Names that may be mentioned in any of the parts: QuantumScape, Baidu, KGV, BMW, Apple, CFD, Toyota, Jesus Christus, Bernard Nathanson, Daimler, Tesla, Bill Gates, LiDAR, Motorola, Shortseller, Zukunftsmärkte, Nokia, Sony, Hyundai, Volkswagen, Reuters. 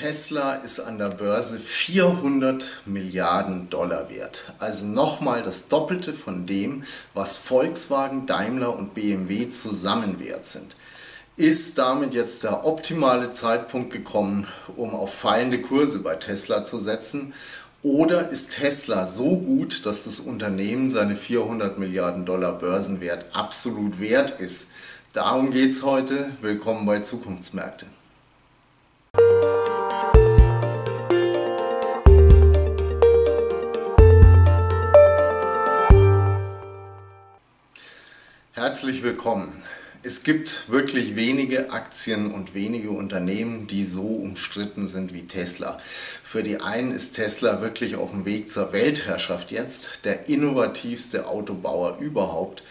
Tesla ist an der Börse 400 Milliarden Dollar wert. Also nochmal das Doppelte von dem, was Volkswagen, Daimler und BMW zusammen wert sind. Ist damit jetzt der optimale Zeitpunkt gekommen, um auf fallende Kurse bei Tesla zu setzen? Oder ist Tesla so gut, dass das Unternehmen seine 400 Milliarden Dollar Börsenwert absolut wert ist? Darum geht es heute. Willkommen bei Zukunftsmärkte. Herzlich willkommen. Es gibt wirklich wenige Aktien und wenige Unternehmen, die so umstritten sind wie Tesla. Für die einen ist Tesla wirklich auf dem Weg zur Weltherrschaft jetzt, der innovativste Autobauer überhaupt,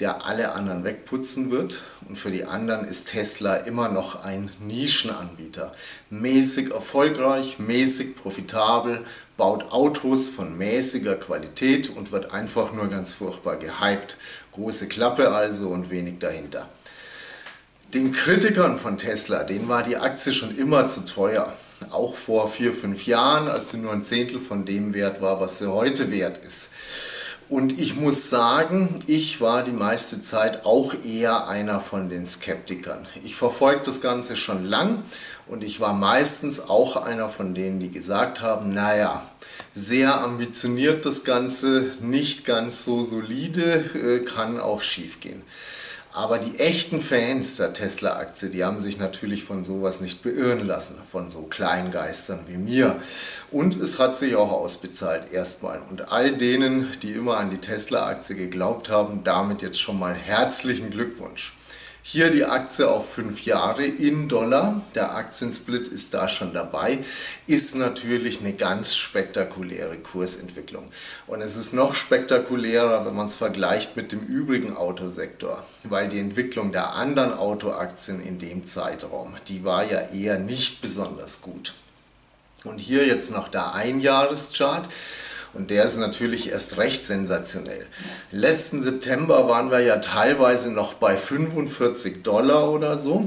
der alle anderen wegputzen wird. Und für die anderen ist Tesla immer noch ein Nischenanbieter. Mäßig erfolgreich, mäßig profitabel, baut Autos von mäßiger Qualität und wird einfach nur ganz furchtbar gehypt. Große Klappe also und wenig dahinter. Den Kritikern von Tesla, denen war die Aktie schon immer zu teuer. Auch vor 4-5 Jahren, als sie nur ein Zehntel von dem Wert war, was sie heute wert ist. Und ich muss sagen, ich war die meiste Zeit auch eher einer von den Skeptikern. Ich verfolge das Ganze schon lang und ich war meistens auch einer von denen, die gesagt haben, naja, sehr ambitioniert das Ganze, nicht ganz so solide, kann auch schief gehen. Aber die echten Fans der Tesla-Aktie, die haben sich natürlich von sowas nicht beirren lassen, von so Kleingeistern wie mir. Und es hat sich auch ausbezahlt erstmal. Und all denen, die immer an die Tesla-Aktie geglaubt haben, damit jetzt schon mal herzlichen Glückwunsch. Hier die Aktie auf 5 Jahre in Dollar, der Aktiensplit ist da schon dabei, ist natürlich eine ganz spektakuläre Kursentwicklung. Und es ist noch spektakulärer, wenn man es vergleicht mit dem übrigen Autosektor, weil die Entwicklung der anderen Autoaktien in dem Zeitraum, die war ja eher nicht besonders gut. Und hier jetzt noch der Einjahreschart. Und der ist natürlich erst recht sensationell. Letzten September waren wir ja teilweise noch bei 45 Dollar oder so.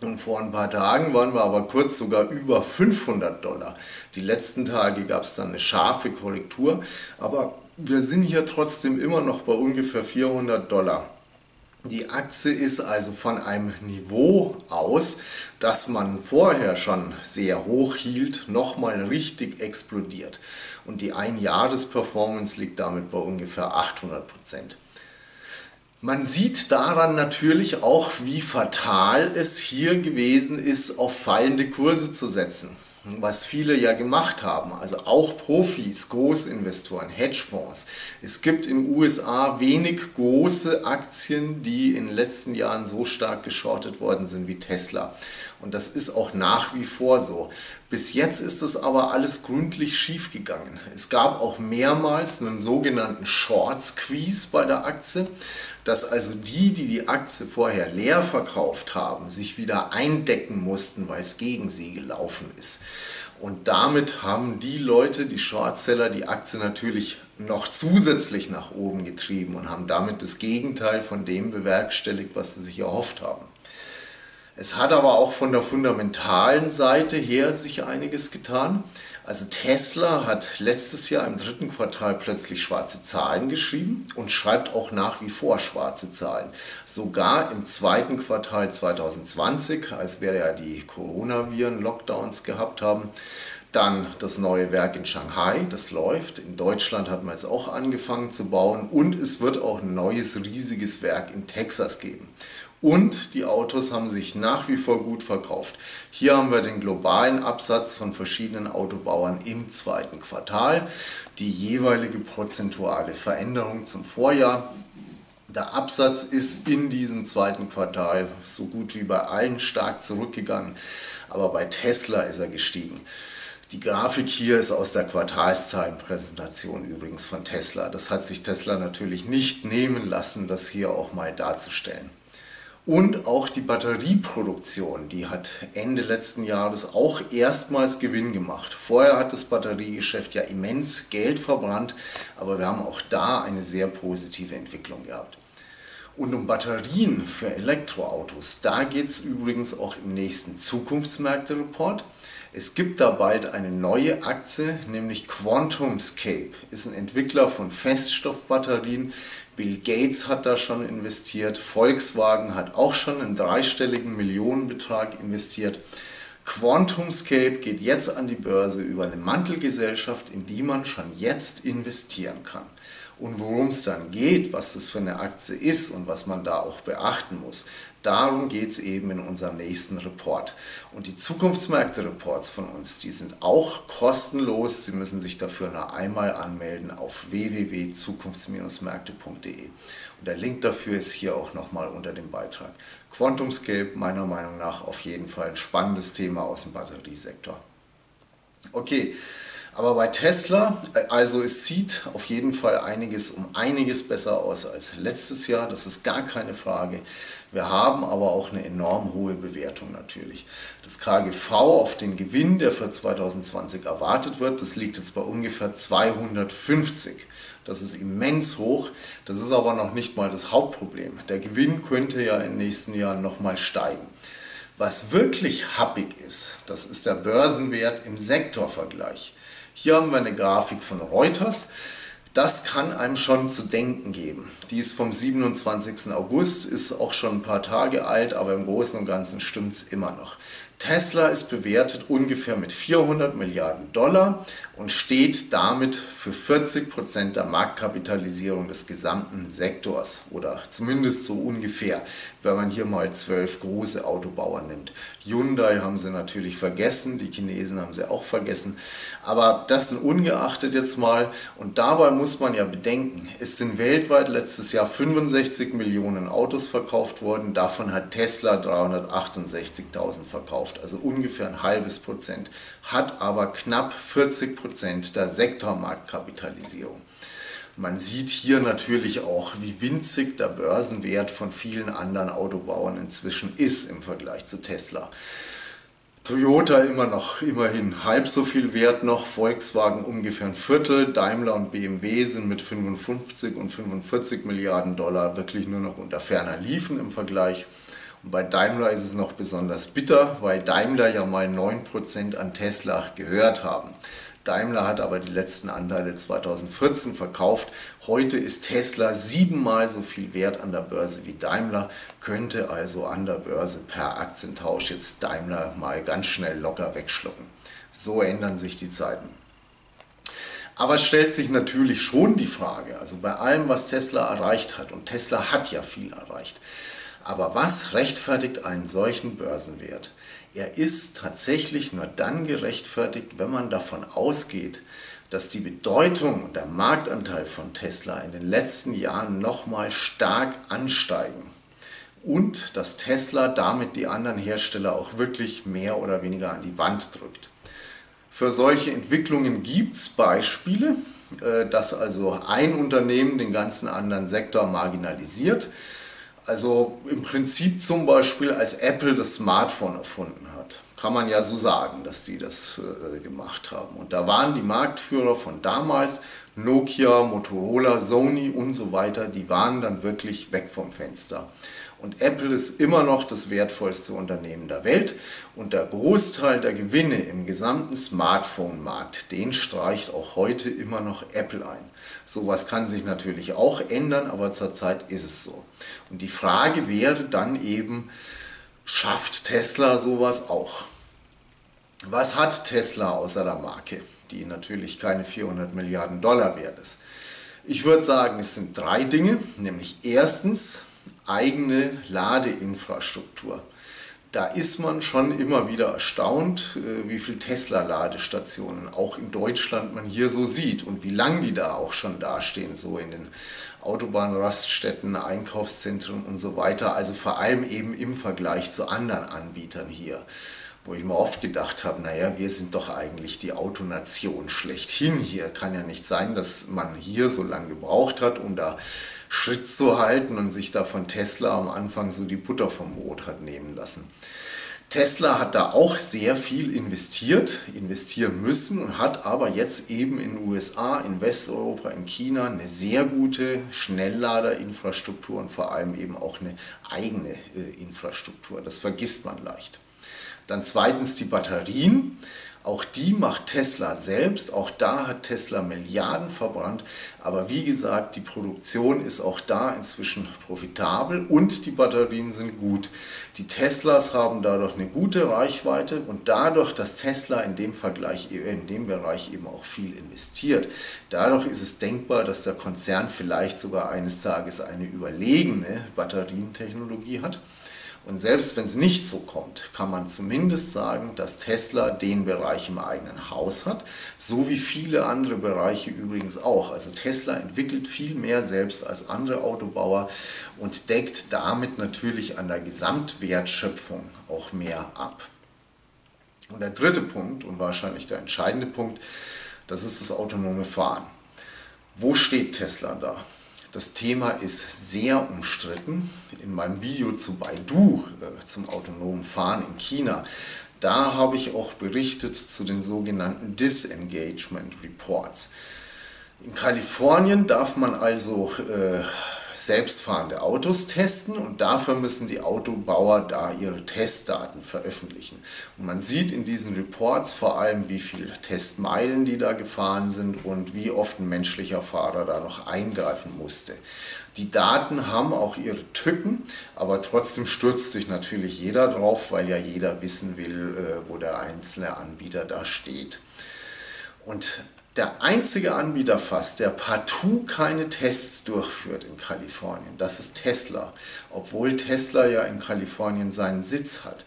Und vor ein paar Tagen waren wir aber kurz sogar über 500 Dollar. Die letzten Tage gab es dann eine scharfe Korrektur. Aber wir sind hier trotzdem immer noch bei ungefähr 400 Dollar. Die Aktie ist also von einem Niveau aus, das man vorher schon sehr hoch hielt, nochmal richtig explodiert. Und die Einjahresperformance liegt damit bei ungefähr 800%. Man sieht daran natürlich auch, wie fatal es hier gewesen ist, auf fallende Kurse zu setzen. Was viele ja gemacht haben, also auch Profis, Großinvestoren, Hedgefonds. Es gibt in den USA wenig große Aktien, die in den letzten Jahren so stark geschortet worden sind wie Tesla. Und das ist auch nach wie vor so. Bis jetzt ist das aber alles gründlich schief gegangen. Es gab auch mehrmals einen sogenannten Short Squeeze bei der Aktie, dass also die Aktie vorher leer verkauft haben, sich wieder eindecken mussten, weil es gegen sie gelaufen ist. Und damit haben die Leute, die Shortseller, die Aktie natürlich noch zusätzlich nach oben getrieben und haben damit das Gegenteil von dem bewerkstelligt, was sie sich erhofft haben. Es hat aber auch von der fundamentalen Seite her sich einiges getan. Also Tesla hat letztes Jahr im dritten Quartal plötzlich schwarze Zahlen geschrieben und schreibt auch nach wie vor schwarze Zahlen. Sogar im zweiten Quartal 2020, als wir ja die Coronaviren-Lockdowns gehabt haben. Dann das neue Werk in Shanghai, das läuft. In Deutschland hat man jetzt auch angefangen zu bauen und es wird auch ein neues riesiges Werk in Texas geben. Und die Autos haben sich nach wie vor gut verkauft. Hier haben wir den globalen Absatz von verschiedenen Autobauern im zweiten Quartal, die jeweilige prozentuale Veränderung zum Vorjahr. Der Absatz ist in diesem zweiten Quartal so gut wie bei allen stark zurückgegangen, aber bei Tesla ist er gestiegen. Die Grafik hier ist aus der Quartalszahlenpräsentation übrigens von Tesla. Das hat sich Tesla natürlich nicht nehmen lassen, das hier auch mal darzustellen. Und auch die Batterieproduktion, die hat Ende letzten Jahres auch erstmals Gewinn gemacht. Vorher hat das Batteriegeschäft ja immens Geld verbrannt, aber wir haben auch da eine sehr positive Entwicklung gehabt. Und um Batterien für Elektroautos, da geht es übrigens auch im nächsten Zukunftsmärkte-Report. Es gibt da bald eine neue Aktie, nämlich QuantumScape, ist ein Entwickler von Feststoffbatterien. Bill Gates hat da schon investiert, Volkswagen hat auch schon einen dreistelligen Millionenbetrag investiert. QuantumScape geht jetzt an die Börse über eine Mantelgesellschaft, in die man schon jetzt investieren kann. Und worum es dann geht, was das für eine Aktie ist und was man da auch beachten muss, darum geht es eben in unserem nächsten Report. Und die Zukunftsmärkte-Reports von uns, die sind auch kostenlos. Sie müssen sich dafür nur einmal anmelden auf www.zukunfts-märkte.de. Und der Link dafür ist hier auch nochmal unter dem Beitrag. QuantumScape, meiner Meinung nach auf jeden Fall ein spannendes Thema aus dem Batteriesektor. Okay. Aber bei Tesla, also es sieht auf jeden Fall einiges um einiges besser aus als letztes Jahr, das ist gar keine Frage. Wir haben aber auch eine enorm hohe Bewertung natürlich. Das KGV auf den Gewinn, der für 2020 erwartet wird, das liegt jetzt bei ungefähr 250. Das ist immens hoch, das ist aber noch nicht mal das Hauptproblem. Der Gewinn könnte ja in den nächsten Jahren nochmal steigen. Was wirklich happig ist, das ist der Börsenwert im Sektorvergleich. Hier haben wir eine Grafik von Reuters, das kann einem schon zu denken geben. Die ist vom 27. August, ist auch schon ein paar Tage alt, aber im Großen und Ganzen stimmt es immer noch. Tesla ist bewertet ungefähr mit 400 Milliarden Dollar und steht damit für 40% der Marktkapitalisierung des gesamten Sektors oder zumindest so ungefähr, wenn man hier mal 12 große Autobauer nimmt. Hyundai haben sie natürlich vergessen, die Chinesen haben sie auch vergessen, aber das sind ungeachtet jetzt mal und dabei muss man ja bedenken, es sind weltweit letztes Jahr 65 Millionen Autos verkauft worden, davon hat Tesla 368.000 verkauft. Also ungefähr ein halbes Prozent, hat aber knapp 40% der Sektormarktkapitalisierung. Man sieht hier natürlich auch, wie winzig der Börsenwert von vielen anderen Autobauern inzwischen ist im Vergleich zu Tesla. Toyota immerhin halb so viel wert noch, Volkswagen ungefähr ein Viertel, Daimler und BMW sind mit 55 und 45 Milliarden Dollar wirklich nur noch unter ferner Liefen im Vergleich. Und bei Daimler ist es noch besonders bitter, weil Daimler ja mal 9% an Tesla gehört haben. Daimler hat aber die letzten Anteile 2014 verkauft. Heute ist Tesla 7-mal so viel wert an der Börse wie Daimler, könnte also an der Börse per Aktientausch jetzt Daimler mal ganz schnell locker wegschlucken. So ändern sich die Zeiten. Aber es stellt sich natürlich schon die Frage, also bei allem, was Tesla erreicht hat, und Tesla hat ja viel erreicht, aber was rechtfertigt einen solchen Börsenwert? Er ist tatsächlich nur dann gerechtfertigt, wenn man davon ausgeht, dass die Bedeutung und der Marktanteil von Tesla in den letzten Jahren nochmal stark ansteigen und dass Tesla damit die anderen Hersteller auch wirklich mehr oder weniger an die Wand drückt. Für solche Entwicklungen gibt es Beispiele, dass also ein Unternehmen den ganzen anderen Sektor marginalisiert. Also im Prinzip zum Beispiel, als Apple das Smartphone erfunden hat, kann man ja so sagen, dass die das gemacht haben. Und da waren die Marktführer von damals, Nokia, Motorola, Sony und so weiter, die waren dann wirklich weg vom Fenster. Und Apple ist immer noch das wertvollste Unternehmen der Welt und der Großteil der Gewinne im gesamten Smartphone-Markt, den streicht auch heute immer noch Apple ein. Sowas kann sich natürlich auch ändern, aber zurzeit ist es so. Und die Frage wäre dann eben, schafft Tesla sowas auch? Was hat Tesla außer der Marke, die natürlich keine 400 Milliarden Dollar wert ist? Ich würde sagen, es sind drei Dinge, nämlich erstens, eigene Ladeinfrastruktur. Da ist man schon immer wieder erstaunt, wie viele Tesla-Ladestationen auch in Deutschland man hier so sieht und wie lange die da auch schon dastehen, so in den Autobahnraststätten, Einkaufszentren und so weiter. Also vor allem eben im Vergleich zu anderen Anbietern hier, wo ich mir oft gedacht habe, naja, wir sind doch eigentlich die Autonation schlechthin hier. Kann ja nicht sein, dass man hier so lange gebraucht hat, um da Schritt zu halten und sich da von Tesla am Anfang so die Butter vom Brot hat nehmen lassen. Tesla hat da auch sehr viel investieren müssen und hat aber jetzt eben in den USA, in Westeuropa, in China eine sehr gute Schnellladerinfrastruktur und vor allem eben auch eine eigene Infrastruktur. Das vergisst man leicht. Dann zweitens die Batterien. Auch die macht Tesla selbst, auch da hat Tesla Milliarden verbrannt, aber wie gesagt, die Produktion ist auch da inzwischen profitabel und die Batterien sind gut. Die Teslas haben dadurch eine gute Reichweite und dadurch, dass Tesla in dem Bereich eben auch viel investiert, dadurch ist es denkbar, dass der Konzern vielleicht sogar eines Tages eine überlegene Batterientechnologie hat. Und selbst wenn es nicht so kommt, kann man zumindest sagen, dass Tesla den Bereich im eigenen Haus hat, so wie viele andere Bereiche übrigens auch. Also Tesla entwickelt viel mehr selbst als andere Autobauer und deckt damit natürlich an der Gesamtwertschöpfung auch mehr ab. Und der dritte Punkt und wahrscheinlich der entscheidende Punkt, das ist das autonome Fahren. Wo steht Tesla da? Das Thema ist sehr umstritten. In meinem Video zu Baidu, zum autonomen Fahren in China, da habe ich auch berichtet zu den sogenannten Disengagement Reports. In Kalifornien darf man also selbstfahrende Autos testen und dafür müssen die Autobauer da ihre Testdaten veröffentlichen. Und man sieht in diesen Reports vor allem, wie viele Testmeilen die da gefahren sind und wie oft ein menschlicher Fahrer da noch eingreifen musste. Die Daten haben auch ihre Tücken, aber trotzdem stürzt sich natürlich jeder drauf, weil ja jeder wissen will, wo der einzelne Anbieter da steht. Und der einzige Anbieter fast, der partout keine Tests durchführt in Kalifornien, das ist Tesla, obwohl Tesla ja in Kalifornien seinen Sitz hat.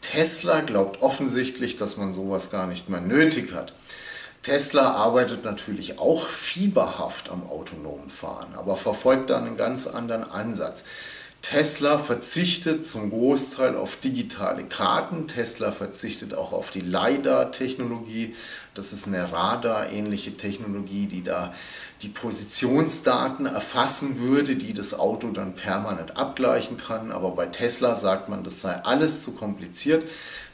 Tesla glaubt offensichtlich, dass man sowas gar nicht mehr nötig hat. Tesla arbeitet natürlich auch fieberhaft am autonomen Fahren, aber verfolgt da einen ganz anderen Ansatz. Tesla verzichtet zum Großteil auf digitale Karten, Tesla verzichtet auch auf die LiDAR-Technologie, das ist eine Radar-ähnliche Technologie, die da die Positionsdaten erfassen würde, die das Auto dann permanent abgleichen kann, aber bei Tesla sagt man, das sei alles zu kompliziert.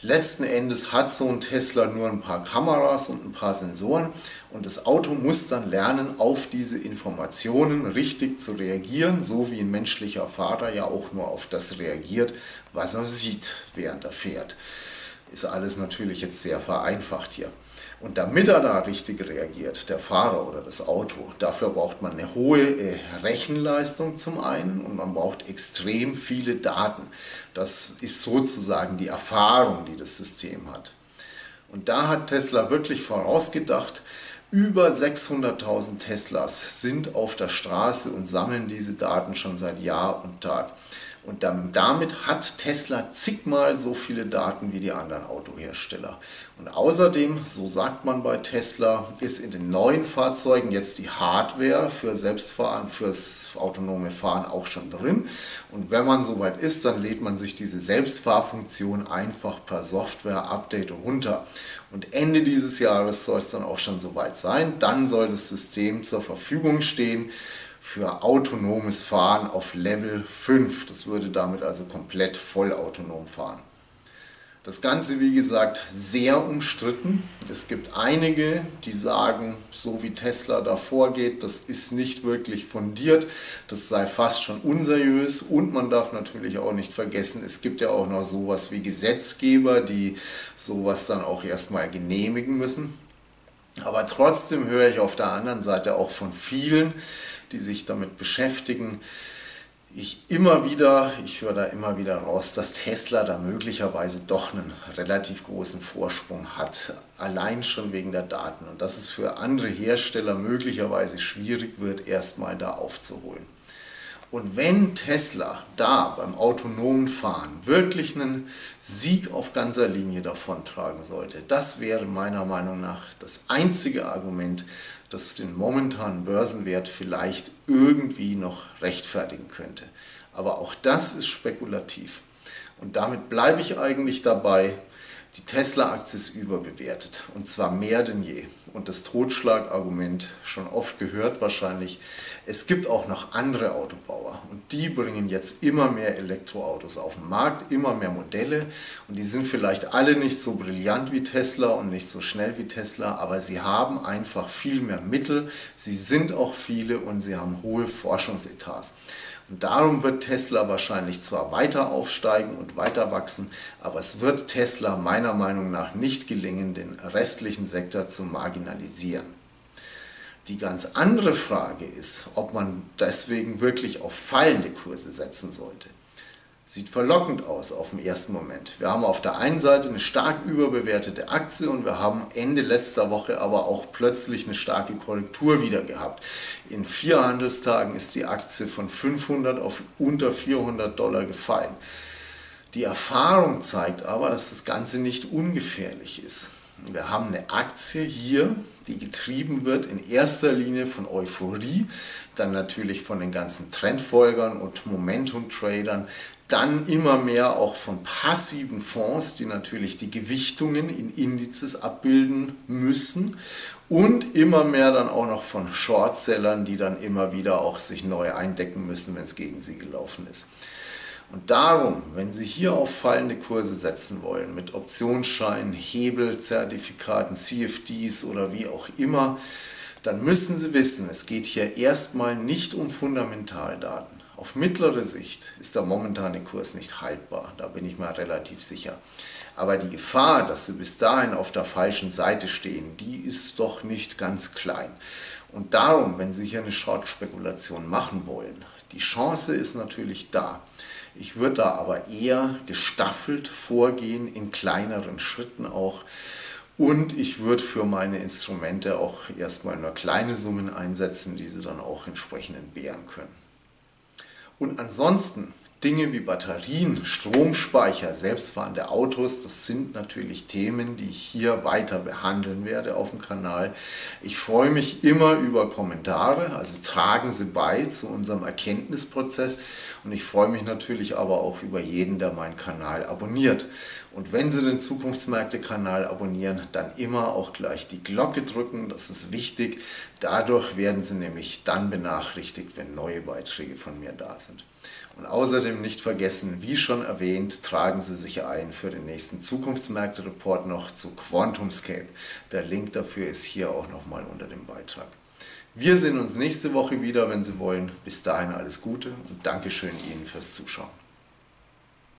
Letzten Endes hat so ein Tesla nur ein paar Kameras und ein paar Sensoren und das Auto muss dann lernen, auf diese Informationen richtig zu reagieren, so wie ein menschlicher Fahrer ja auch nur auf das reagiert, was er sieht, während er fährt. Ist alles natürlich jetzt sehr vereinfacht hier. Und damit er da richtig reagiert, der Fahrer oder das Auto, dafür braucht man eine hohe Rechenleistung zum einen und man braucht extrem viele Daten. Das ist sozusagen die Erfahrung, die das System hat. Und da hat Tesla wirklich vorausgedacht, über 600.000 Teslas sind auf der Straße und sammeln diese Daten schon seit Jahr und Tag. Und damit hat Tesla zigmal so viele Daten wie die anderen Autohersteller. Und außerdem, so sagt man bei Tesla, ist in den neuen Fahrzeugen jetzt die Hardware für Selbstfahren, fürs autonome Fahren auch schon drin. Und wenn man soweit ist, dann lädt man sich diese Selbstfahrfunktion einfach per Software-Update runter. Und Ende dieses Jahres soll es dann auch schon soweit sein. Dann soll das System zur Verfügung stehen für autonomes Fahren auf Level 5. Das würde damit also komplett vollautonom fahren. Das Ganze, wie gesagt, sehr umstritten. Es gibt einige, die sagen, so wie Tesla da vorgeht, das ist nicht wirklich fundiert, das sei fast schon unseriös und man darf natürlich auch nicht vergessen, es gibt ja auch noch sowas wie Gesetzgeber, die sowas dann auch erstmal genehmigen müssen. Aber trotzdem höre ich auf der anderen Seite auch von vielen, die sich damit beschäftigen, ich höre da immer wieder raus, dass Tesla da möglicherweise doch einen relativ großen Vorsprung hat, allein schon wegen der Daten und dass es für andere Hersteller möglicherweise schwierig wird, erstmal da aufzuholen. Und wenn Tesla da beim autonomen Fahren wirklich einen Sieg auf ganzer Linie davontragen sollte, das wäre meiner Meinung nach das einzige Argument, das den momentanen Börsenwert vielleicht irgendwie noch rechtfertigen könnte. Aber auch das ist spekulativ. Und damit bleibe ich eigentlich dabei, die Tesla-Aktie ist überbewertet und zwar mehr denn je. Und das Totschlagargument, schon oft gehört wahrscheinlich, es gibt auch noch andere Autobauer und die bringen jetzt immer mehr Elektroautos auf den Markt, immer mehr Modelle und die sind vielleicht alle nicht so brillant wie Tesla und nicht so schnell wie Tesla, aber sie haben einfach viel mehr Mittel, sie sind auch viele und sie haben hohe Forschungsetats. Und darum wird Tesla wahrscheinlich zwar weiter aufsteigen und weiter wachsen, aber es wird Tesla meiner Meinung nach nicht gelingen, den restlichen Sektor zu marginalisieren. Die ganz andere Frage ist, ob man deswegen wirklich auf fallende Kurse setzen sollte. Sieht verlockend aus auf den ersten Moment. Wir haben auf der einen Seite eine stark überbewertete Aktie und wir haben Ende letzter Woche aber auch plötzlich eine starke Korrektur wieder gehabt. In 4 Handelstagen ist die Aktie von 500 auf unter $400 gefallen. Die Erfahrung zeigt aber, dass das Ganze nicht ungefährlich ist. Wir haben eine Aktie hier, die getrieben wird in erster Linie von Euphorie, dann natürlich von den ganzen Trendfolgern und Momentum-Tradern, dann immer mehr auch von passiven Fonds, die natürlich die Gewichtungen in Indizes abbilden müssen und immer mehr dann auch noch von Shortsellern, die dann immer wieder auch sich neu eindecken müssen, wenn es gegen sie gelaufen ist. Und darum, wenn Sie hier auf fallende Kurse setzen wollen, mit Optionsscheinen, Hebelzertifikaten, CFDs oder wie auch immer, dann müssen Sie wissen, es geht hier erstmal nicht um Fundamentaldaten. Auf mittlere Sicht ist der momentane Kurs nicht haltbar, da bin ich mal relativ sicher. Aber die Gefahr, dass Sie bis dahin auf der falschen Seite stehen, die ist doch nicht ganz klein. Und darum, wenn Sie hier eine Short-Spekulation machen wollen, die Chance ist natürlich da. Ich würde da aber eher gestaffelt vorgehen, in kleineren Schritten auch. Und ich würde für meine Instrumente auch erstmal nur kleine Summen einsetzen, die Sie dann auch entsprechend entbehren können. Und ansonsten Dinge wie Batterien, Stromspeicher, selbstfahrende Autos, das sind natürlich Themen, die ich hier weiter behandeln werde auf dem Kanal. Ich freue mich immer über Kommentare, also tragen Sie bei zu unserem Erkenntnisprozess und ich freue mich natürlich aber auch über jeden, der meinen Kanal abonniert. Und wenn Sie den Zukunftsmärkte-Kanal abonnieren, dann immer auch gleich die Glocke drücken, das ist wichtig. Dadurch werden Sie nämlich dann benachrichtigt, wenn neue Beiträge von mir da sind. Und außerdem nicht vergessen, wie schon erwähnt, tragen Sie sich ein für den nächsten Zukunftsmärkte-Report noch zu QuantumScape. Der Link dafür ist hier auch nochmal unter dem Beitrag. Wir sehen uns nächste Woche wieder, wenn Sie wollen. Bis dahin alles Gute und Dankeschön Ihnen fürs Zuschauen.